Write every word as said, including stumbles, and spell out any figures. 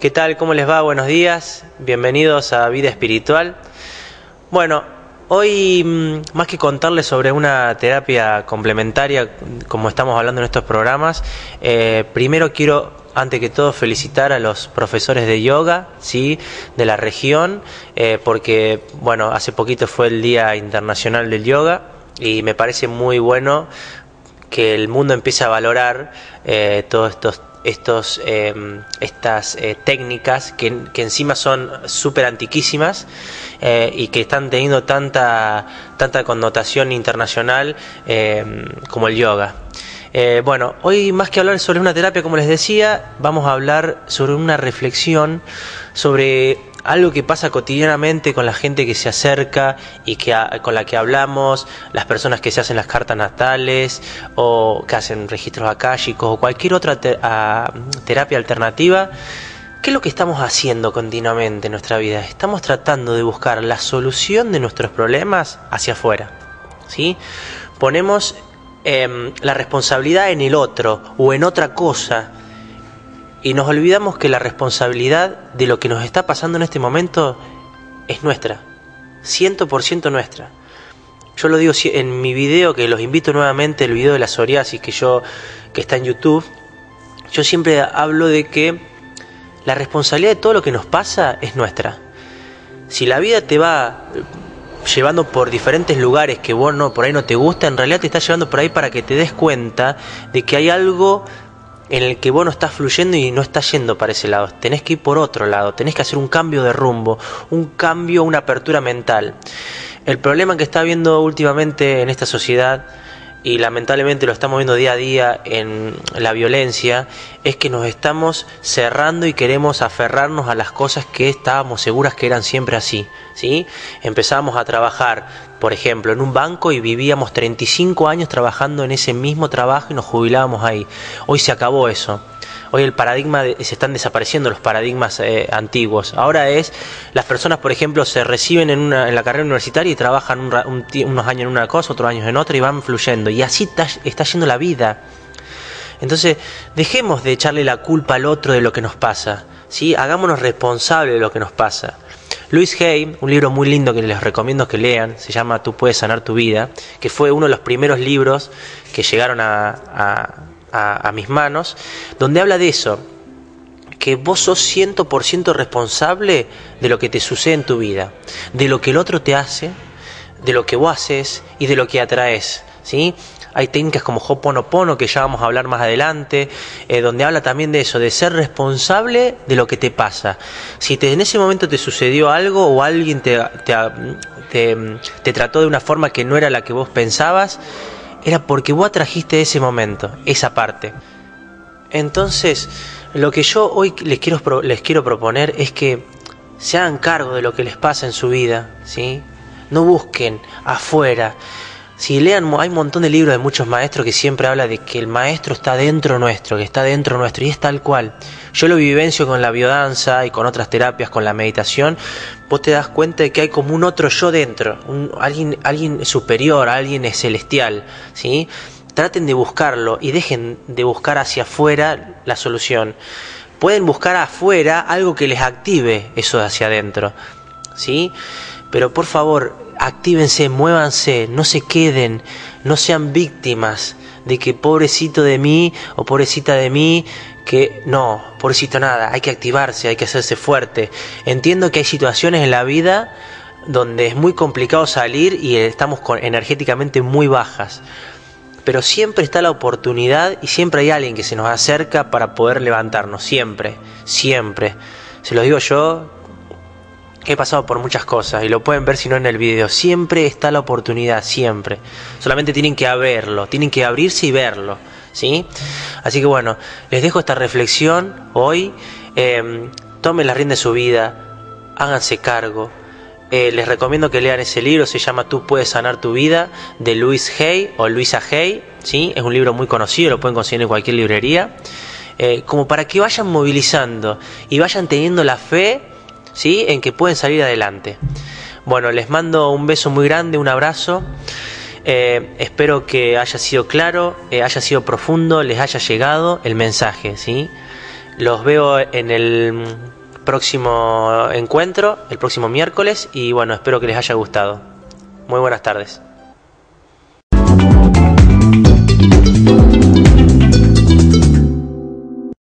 ¿Qué tal? ¿Cómo les va? Buenos días. Bienvenidos a Vida Espiritual. Bueno, hoy más que contarles sobre una terapia complementaria, como estamos hablando en estos programas, eh, primero quiero, antes que todo, felicitar a los profesores de yoga, ¿sí?, de la región, eh, porque, bueno, hace poquito fue el Día Internacional del Yoga y me parece muy bueno que el mundo empiece a valorar eh, todos estos estos eh, estas eh, técnicas que, que encima son súper antiquísimas eh, y que están teniendo tanta tanta connotación internacional eh, como el yoga. Eh, bueno, hoy más que hablar sobre una terapia, como les decía, vamos a hablar sobre una reflexión sobre algo que pasa cotidianamente con la gente que se acerca y que a, con la que hablamos, las personas que se hacen las cartas natales o que hacen registros akashicos o cualquier otra te, a, terapia alternativa. ¿Qué es lo que estamos haciendo continuamente en nuestra vida? Estamos tratando de buscar la solución de nuestros problemas hacia afuera, ¿sí? Ponemos eh, la responsabilidad en el otro o en otra cosa. Y nos olvidamos que la responsabilidad de lo que nos está pasando en este momento es nuestra, cien por ciento nuestra. Yo lo digo en mi video, que los invito nuevamente, el video de la psoriasis que, yo, que está en YouTube. Yo siempre hablo de que la responsabilidad de todo lo que nos pasa es nuestra. Si la vida te va llevando por diferentes lugares que vos no, por ahí no te gusta, en realidad te está llevando por ahí para que te des cuenta de que hay algo en el que vos no estás fluyendo y no estás yendo para ese lado. Tenés que ir por otro lado, tenés que hacer un cambio de rumbo, un cambio, una apertura mental. El problema que está habiendo últimamente en esta sociedad, y lamentablemente lo estamos viendo día a día en la violencia, es que nos estamos cerrando y queremos aferrarnos a las cosas que estábamos seguras que eran siempre así, ¿sí? Empezamos a trabajar, por ejemplo, en un banco y vivíamos treinta y cinco años trabajando en ese mismo trabajo y nos jubilábamos ahí. Hoy se acabó eso. Hoy el paradigma, de, se están desapareciendo los paradigmas eh, antiguos. Ahora es, las personas, por ejemplo, se reciben en, una, en la carrera universitaria y trabajan un, un, unos años en una cosa, otros años en otra y van fluyendo. Y así está, está yendo la vida. Entonces, dejemos de echarle la culpa al otro de lo que nos pasa, ¿sí? Hagámonos responsables de lo que nos pasa. Luisa Hay, un libro muy lindo que les recomiendo que lean, se llama Tú puedes sanar tu vida, que fue uno de los primeros libros que llegaron a... a A, a mis manos, donde habla de eso, que vos sos cien por ciento responsable de lo que te sucede en tu vida, de lo que el otro te hace, de lo que vos haces y de lo que atraes, ¿sí? Hay técnicas como Ho'oponopono, que ya vamos a hablar más adelante, eh, donde habla también de eso, de ser responsable de lo que te pasa. Si te, en ese momento te sucedió algo o alguien te, te, te, te trató de una forma que no era la que vos pensabas, era porque vos atrajiste ese momento, esa parte. Entonces, lo que yo hoy les quiero, les quiero proponer es que se hagan cargo de lo que les pasa en su vida, ¿sí? No busquen afuera. Si lean, hay un montón de libros de muchos maestros que siempre habla de que el maestro está dentro nuestro, que está dentro nuestro, y es tal cual. Yo lo vivencio con la biodanza y con otras terapias, con la meditación. Vos te das cuenta de que hay como un otro yo dentro, un, alguien, alguien superior, alguien celestial, ¿sí? Traten de buscarlo y dejen de buscar hacia afuera la solución. Pueden buscar afuera algo que les active eso de hacia adentro, ¿sí? Pero por favor, actívense, muévanse, no se queden, no sean víctimas de que pobrecito de mí o pobrecita de mí, que no, pobrecito nada, hay que activarse, hay que hacerse fuerte. Entiendo que hay situaciones en la vida donde es muy complicado salir y estamos con, energéticamente muy bajas, pero siempre está la oportunidad y siempre hay alguien que se nos acerca para poder levantarnos, siempre, siempre. Se los digo yo, he pasado por muchas cosas y lo pueden ver si no en el video. Siempre está la oportunidad, siempre. Solamente tienen que verlo, tienen que abrirse y verlo, ¿sí? Así que bueno, les dejo esta reflexión hoy. Eh, tomen las riendas de su vida, háganse cargo. Eh, les recomiendo que lean ese libro, se llama Tú puedes sanar tu vida, de Luisa Hay o Luisa Hay, ¿sí? Es un libro muy conocido, lo pueden conseguir en cualquier librería. Eh, como para que vayan movilizando y vayan teniendo la fe, ¿sí?, en que pueden salir adelante. Bueno, les mando un beso muy grande, un abrazo. Eh, espero que haya sido claro, eh, haya sido profundo, les haya llegado el mensaje, ¿sí? Los veo en el próximo encuentro, el próximo miércoles, y bueno, espero que les haya gustado. Muy buenas tardes.